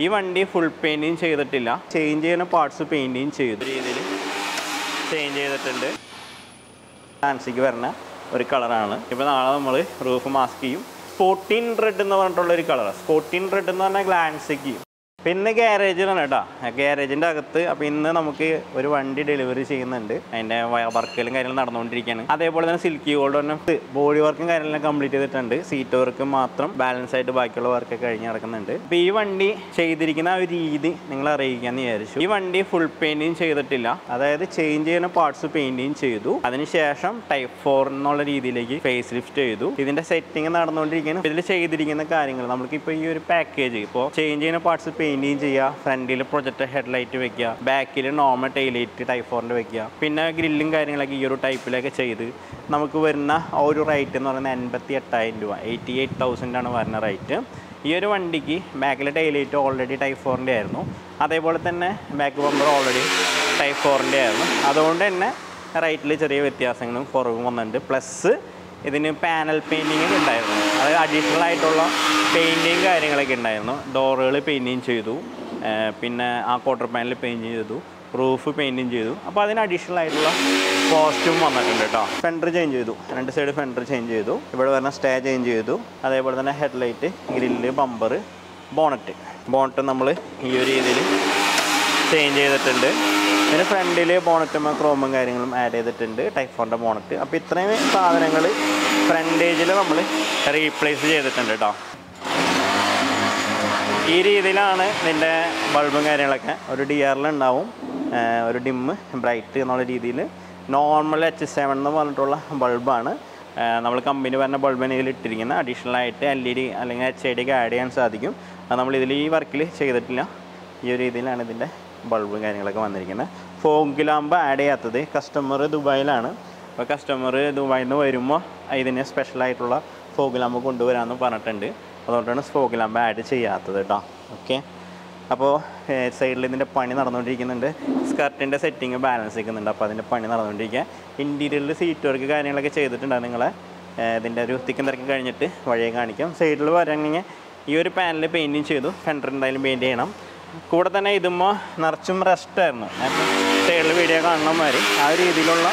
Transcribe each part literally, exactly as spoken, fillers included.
ഈ വണ്ടി full painting ചെയ്തിട്ടില്ല, ചേഞ്ച് ചെയ്യുന്ന പാർട്സ് പെയിൻറ്റിങ് ചെയ്തു രീതിയിൽ ചേഞ്ച് ചെയ്തിട്ടുണ്ട്. ഫാൻസിക്ക് വരുന്ന ഒരു കളറാണ്. ഇപ്പോൾ നാളെ നമ്മൾ റൂഫ് മാസ്ക് ചെയ്യും. സ്പോർട്ടിൻ റെഡ് എന്ന് പറഞ്ഞിട്ടുള്ളൊരു കളറാണ്. സ്പോർട്ടിൻ റെഡ് എന്ന് പറഞ്ഞാൽ ഗ്ലാൻസിക്ക്. അപ്പം ഇന്ന് ഗ്യാരേജിലാണ് കേട്ടോ, ഗ്യാരേജിൻ്റെ അകത്ത്. അപ്പോൾ ഇന്ന് നമുക്ക് ഒരു വണ്ടി ഡെലിവറി ചെയ്യുന്നുണ്ട്, അതിൻ്റെ വർക്കുകളും കാര്യങ്ങളും നടന്നുകൊണ്ടിരിക്കുകയാണ്. അതേപോലെ തന്നെ സിൽക്കി ഗോൾഡ് തന്നെ ബോഡി വർക്കും കാര്യങ്ങളെല്ലാം കംപ്ലീറ്റ് ചെയ്തിട്ടുണ്ട്. സീറ്റ് വർക്ക് മാത്രം ബാലൻസ് ആയിട്ട് ബാക്കിയുള്ള വർക്കൊക്കെ കഴിഞ്ഞ് നടക്കുന്നുണ്ട്. അപ്പോൾ ഈ വണ്ടി ചെയ്തിരിക്കുന്ന ഒരു രീതി നിങ്ങൾ അറിയിക്കാമെന്ന് വിചാരിച്ചു. ഈ വണ്ടി ഫുൾ പെയിൻറ്റിങ് ചെയ്തിട്ടില്ല, അതായത് ചേഞ്ച് ചെയ്യുന്ന പാർട്സ് പെയിൻറ്റിങ് ചെയ്തു. അതിനുശേഷം ടൈപ്പ് ഫോർ എന്നുള്ള രീതിയിലേക്ക് ഫേസ് ലിഫ്റ്റ് ചെയ്തു. ഇതിൻ്റെ സെറ്റിങ് നടന്നുകൊണ്ടിരിക്കുകയാണ്. ഇതിൽ ചെയ്തിരിക്കുന്ന കാര്യങ്ങൾ നമുക്കിപ്പോൾ ഈ ഒരു പാക്കേജ് ഇപ്പോൾ ചേഞ്ച് ചെയ്യുന്ന പാർട്സ് പെയിൻറ്റിങ് ചെയ്യുക, ഫ്രണ്ടിൽ പ്രൊജക്ടർ ഹെഡ് ലൈറ്റ് വെക്കുക, ബാക്കിൽ നോർമൽ ടൈൽ ലൈറ്റ് ടൈപ്പ് ഫോറിൽ വെക്കുക, പിന്നെ ഗ്രില്ലും കാര്യങ്ങളൊക്കെ ഈ ഒരു ടൈപ്പിലൊക്കെ ചെയ്ത് നമുക്ക് വരുന്ന ആ ഒരു റേറ്റ് എന്ന് പറയുന്നത് എൺപത്തി എട്ടായിരം രൂപ എയ്റ്റി എയ്റ്റ് തൗസൻഡാണ് വരുന്ന റേറ്റ്. ഈ ഒരു വണ്ടിക്ക് ബാക്കിലെ ടൈൽ ലൈറ്റ് ഓൾറെഡി ടൈപ്പ് ഫോറിൻ്റെ ആയിരുന്നു, അതേപോലെ തന്നെ ബാക്ക് ബമ്പർ ഓൾറെഡി ടൈപ്പ് ഫോറിൻ്റെ ആയിരുന്നു. അതുകൊണ്ട് തന്നെ റേറ്റിൽ ചെറിയ വ്യത്യാസങ്ങളും കുറവും വന്നിട്ടുണ്ട്. പ്ലസ് ഇതിന് പാനൽ പെയിൻറ്റിങ് ഉണ്ടായിരുന്നു, അതായത് അഡീഷണൽ ആയിട്ടുള്ള പെയിൻറ്റിങ് കാര്യങ്ങളൊക്കെ ഉണ്ടായിരുന്നു. ഡോറുകൾ പെയിൻറ്റിങ് ചെയ്തു, പിന്നെ ആ ക്വാർട്ടർ പാനൽ പെയിൻറ്റിങ് ചെയ്തു, റൂഫ് പെയിൻറ്റിങ് ചെയ്തു. അപ്പോൾ അതിന് അഡീഷണൽ ആയിട്ടുള്ള കോസ്റ്റും വന്നിട്ടുണ്ട് കേട്ടോ. ഫെൻഡർ ചേഞ്ച് ചെയ്തു, രണ്ട് സൈഡ് ഫെൻഡർ ചേഞ്ച് ചെയ്തു, ഇവിടെ വരുന്ന സ്റ്റേ ചേഞ്ച് ചെയ്തു. അതേപോലെ തന്നെ headlight, grill, bumper, bonnet bonnet നമ്മൾ ഈ ഒരു രീതിയിൽ ചേഞ്ച് ചെയ്തിട്ടുണ്ട്. പിന്നെ ഫ്രണ്ടിൽ ബോണറ്റും ക്രോമും കാര്യങ്ങളും ആഡ് ചെയ്തിട്ടുണ്ട്, ടൈഫോണിൻ്റെ ബോണറ്റ്. അപ്പോൾ ഇത്രയും സാധനങ്ങൾ ഫ്രണ്ടേജിൽ നമ്മൾ റീപ്ലേസ് ചെയ്തിട്ടുണ്ട് കേട്ടോ. ഈ രീതിയിലാണ് ഇതിൻ്റെ ബൾബും കാര്യങ്ങളൊക്കെ. ഒരു ഡി ആറിലുണ്ടാവും, ഒരു ഡിമ്മ് ബ്രൈറ്റ് എന്നുള്ള രീതിയിൽ നോർമൽ എച്ച് സെവൻ എന്ന് പറഞ്ഞിട്ടുള്ള ബൾബാണ് നമ്മൾ കമ്പനി വരുന്ന ബൾബിനിൽ ഇട്ടിരിക്കുന്നത്. അഡീഷണൽ ആയിട്ട് എൽ ഇ ഡി അല്ലെങ്കിൽ എച്ച് ഐ ഡിക്ക് ആഡ് ചെയ്യാൻ സാധിക്കും. അത് നമ്മളിതിൽ ഈ വർക്കിൽ ചെയ്തിട്ടില്ല. ഈ ഒരു രീതിയിലാണ് ഇതിൻ്റെ ബൾബും കാര്യങ്ങളൊക്കെ വന്നിരിക്കുന്നത്. ഫോഗ് ലാമ്പ് ആഡ് ചെയ്യാത്തത് കസ്റ്റമർ ദുബായിലാണ്. അപ്പോൾ കസ്റ്റമർ ദുബായിൽ നിന്ന് വരുമ്പോൾ ഇതിന് സ്പെഷ്യലായിട്ടുള്ള ഫോഗ് ലാമ്പ് കൊണ്ടുവരാമെന്ന് പറഞ്ഞിട്ടുണ്ട്. അതുകൊണ്ടാണ് ഫോഗ് ലാമ്പ് ആഡ് ചെയ്യാത്തത് കേട്ടോ. ഓക്കെ, അപ്പോൾ സൈഡിൽ ഇതിൻ്റെ പണി നടന്നുകൊണ്ടിരിക്കുന്നുണ്ട്. സ്കർട്ടിൻ്റെ സെറ്റിങ് ബാലൻസ് ചെയ്യുന്നുണ്ട്, അപ്പോൾ അതിൻ്റെ പണി നടന്നുകൊണ്ടിരിക്കുക. ഇൻറ്റീരിയറിൽ സീറ്റ് വർക്ക് കാര്യങ്ങളൊക്കെ ചെയ്തിട്ടുണ്ടാകും. നിങ്ങളെ ഇതിൻ്റെ ഒരു തിക്കും തിരക്കും കഴിഞ്ഞിട്ട് വഴിയെ കാണിക്കാം. സൈഡിൽ വരാണെങ്കിൽ ഈ ഒരു പാനൽ പെയിൻറ്റിങ് ചെയ്തു, ഫെൻഡർ എന്തായാലും പെയിൻറ്റ് ചെയ്യണം. കൂടെ തന്നെ ഇതുമ്പോൾ നിറച്ചും റെസ്റ്റായിരുന്നു, സൈഡിൽ വീഡിയോ കാണണമാതിരി ആ രീതിയിലുള്ള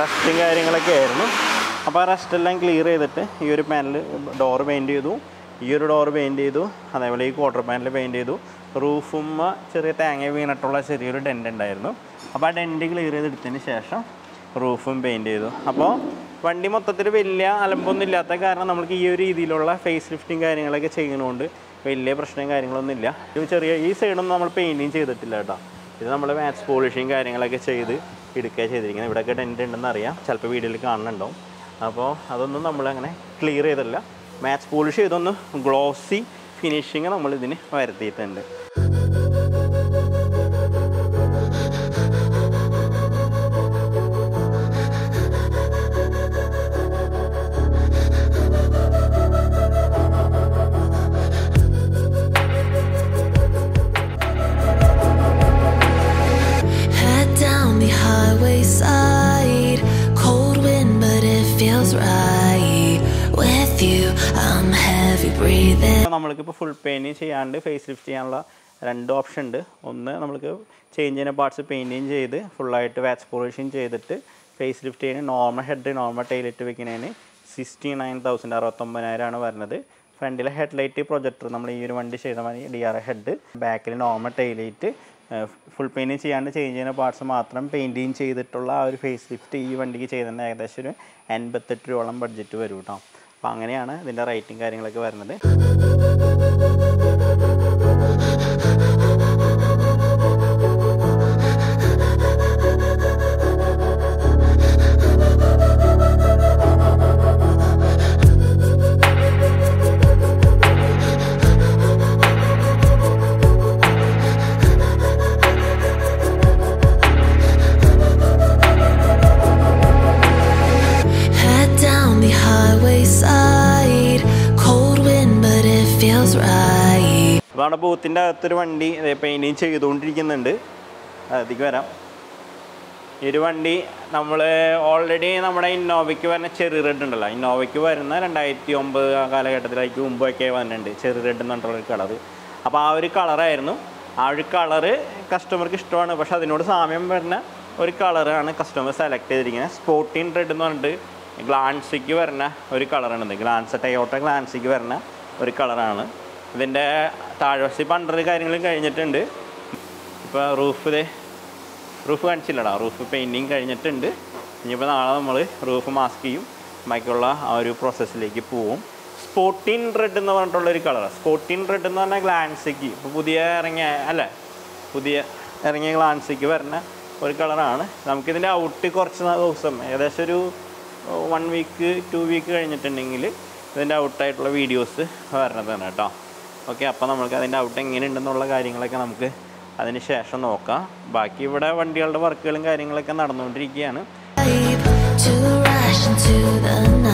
റെസ്റ്റും കാര്യങ്ങളൊക്കെ ആയിരുന്നു. അപ്പോൾ ആ റെസ്റ്റെല്ലാം ക്ലിയർ ചെയ്തിട്ട് ഈ ഒരു പാനൽ ഡോറ് പെയിൻറ്റ് ചെയ്തു, ഈ ഒരു ഡോറ് പെയിൻറ്റ് ചെയ്തു, അതേപോലെ ഈ ക്വാർട്ടർ പാനൽ പെയിൻറ്റ് ചെയ്തു. റൂഫും ചെറിയ തേങ്ങ വീണിട്ടുള്ള ചെറിയൊരു ഡെൻ്റ് ഉണ്ടായിരുന്നു, അപ്പോൾ ആ ഡെൻ്റ് ക്ലിയർ ചെയ്തെടുത്തതിന് ശേഷം റൂഫും പെയിൻറ്റ് ചെയ്തു. അപ്പോൾ വണ്ടി മൊത്തത്തിൽ വലിയ അലമ്പൊന്നും ഇല്ലാത്ത കാരണം നമ്മൾക്ക് ഈ ഒരു രീതിയിലുള്ള ഫേസ് ലിഫ്റ്റും കാര്യങ്ങളൊക്കെ ചെയ്യുന്നതുകൊണ്ട് വലിയ പ്രശ്നവും കാര്യങ്ങളൊന്നും ഇല്ല. ഇത് ചെറിയ ഈ സൈഡൊന്നും നമ്മൾ പെയിൻറ്റിങ് ചെയ്തിട്ടില്ല കേട്ടോ. ഇത് നമ്മൾ മാച്ച് പോളിഷിങ് കാര്യങ്ങളൊക്കെ ചെയ്ത് എടുക്കുക ചെയ്തിരിക്കുന്നത്. ഇവിടെയൊക്കെ ഡെൻ്റ് ഉണ്ടെന്ന് അറിയാം, ചിലപ്പോൾ വീഡിയോയിൽ കാണുന്നുണ്ടാവും. അപ്പോൾ അതൊന്നും നമ്മളങ്ങനെ ക്ലിയർ ചെയ്തില്ല. മാച്ച് പോളിഷ് ചെയ്തൊന്ന് ഗ്ലോസി ഫിനിഷിങ് നമ്മളിതിന് വരുത്തിയിട്ടുണ്ട്. നമ്മൾക്കിപ്പോൾ ഫുൾ പെയിൻറ്റിങ് ചെയ്യാണ്ട് ഫേസ് ലിഫ്റ്റ് ചെയ്യാനുള്ള രണ്ട് ഓപ്ഷൻ ഉണ്ട്. ഒന്ന്, നമ്മൾക്ക് ചേഞ്ച് ചെയ്യുന്ന പാർട്സ് പെയിൻറ്റിങ് ചെയ്ത് ഫുള്ളായിട്ട് വാച്ച് പോളിഷിങ് ചെയ്തിട്ട് ഫേസ് ലിഫ്റ്റ് ചെയ്യുന്ന നോർമൽ ഹെഡ് നോർമൽ ടൈലിറ്റ് വെക്കുന്നതിന് സിക്സ്റ്റി നയൻ തൗസൻഡ് അറുപത്തൊമ്പതിനായിരമാണ് വരുന്നത്. ഫ്രണ്ടിലെ ഹെഡ് ലൈറ്റ് പ്രൊജക്ടർ നമ്മൾ ഈ ഒരു വണ്ടി ചെയ്ത മതി ഡി ആർ ഹെഡ്, ബാക്കിൽ നോർമൽ ടൈലിറ്റ്. ഫുൾ പെയിൻറ്റിങ് ചെയ്യാണ്ട് ചേഞ്ച് ചെയ്യുന്ന പാർട്സ് മാത്രം പെയിൻറ്റിങ് ചെയ്തിട്ടുള്ള ആ ഒരു ഫേസ് ലിഫ്റ്റ് ഈ വണ്ടിക്ക് ചെയ്തതിന് ഏകദേശം ഒരു എൺപത്തെട്ട് രൂപയോളം ബഡ്ജറ്റ് വരും കേട്ടോ. അപ്പോൾ അങ്ങനെയാണ് ഇതിൻ്റെ റേറ്റും കാര്യങ്ങളൊക്കെ വരുന്നത്. അതാണ് ബൂത്തിൻ്റെ അകത്തൊരു വണ്ടി പെയിൻറ്റിങ് ചെയ്തുകൊണ്ടിരിക്കുന്നുണ്ട്. അതിലേക്ക് വരാം. ഈ ഒരു വണ്ടി നമ്മൾ ഓൾറെഡി നമ്മുടെ ഇന്നോവയ്ക്ക് വരുന്ന ചെറി റെഡ് ഉണ്ടല്ലോ, ഇന്നോവയ്ക്ക് വരുന്ന രണ്ടായിരത്തി ഒമ്പത് ആ കാലഘട്ടത്തിലേക്ക് മുമ്പൊക്കെ വന്നിട്ടുണ്ട് ചെറി റെഡ് എന്നുള്ളൊരു കളർ. അപ്പോൾ ആ ഒരു കളറായിരുന്നു. ആ ഒരു കളറ് കസ്റ്റമർക്ക് ഇഷ്ടമാണ്, പക്ഷേ അതിനോട് സാമ്യം വരുന്ന ഒരു കളറാണ് കസ്റ്റമർ സെലക്ട് ചെയ്തിരിക്കുന്നത്. സ്പോർട്ടിൻ റെഡ് എന്ന് പറഞ്ഞിട്ട് ഗ്ലാൻസിക്ക് വരുന്ന ഒരു കളറാണിത്. ഗ്ലാൻസ് ടയോട്ട ഗ്ലാൻസിക്ക് വരുന്ന ഒരു കളറാണ്. ഇതിൻ്റെ താഴ്വശി പണ്ടൊരു കാര്യങ്ങളും കഴിഞ്ഞിട്ടുണ്ട്. ഇപ്പോൾ റൂഫ് ഇതേ റൂഫ് കാണിച്ചില്ലടാ, റൂഫ് പെയിൻറ്റിങ് കഴിഞ്ഞിട്ടുണ്ട്. ഇനിയിപ്പോൾ നാളെ നമ്മൾ റൂഫ് മാസ്ക് ചെയ്യും, ബാക്കിയുള്ള ആ ഒരു പ്രോസസ്സിലേക്ക് പോവും. സ്പോർട്ടിൻ റെഡ് എന്ന് പറഞ്ഞിട്ടുള്ളൊരു കളർ, സ്പോർട്ടിൻ റെഡ് എന്ന് പറഞ്ഞാൽ ഗ്ലാൻസിക്ക് ഇപ്പോൾ പുതിയ ഇറങ്ങിയ അല്ലേ പുതിയ ഇറങ്ങിയ ഗ്ലാൻസിക്ക് വരുന്ന ഒരു കളറാണ്. നമുക്കിതിൻ്റെ ഔട്ട് കുറച്ച് ദിവസം ഏകദേശം ഒരു വൺ വീക്ക് ടു വീക്ക് കഴിഞ്ഞിട്ടുണ്ടെങ്കിൽ ഇതിൻ്റെ ഔട്ടായിട്ടുള്ള വീഡിയോസ് വരണതാണ് കേട്ടോ. ഓക്കെ, അപ്പോൾ നമുക്ക് അതിൻ്റെ ഔട്ട് എങ്ങനെയുണ്ടെന്നുള്ള കാര്യങ്ങളൊക്കെ നമുക്ക് അതിന് ശേഷം നോക്കാം. ബാക്കി ഇവിടെ വണ്ടികളുടെ വർക്കുകളും കാര്യങ്ങളൊക്കെ നടന്നുകൊണ്ടിരിക്കുകയാണ്.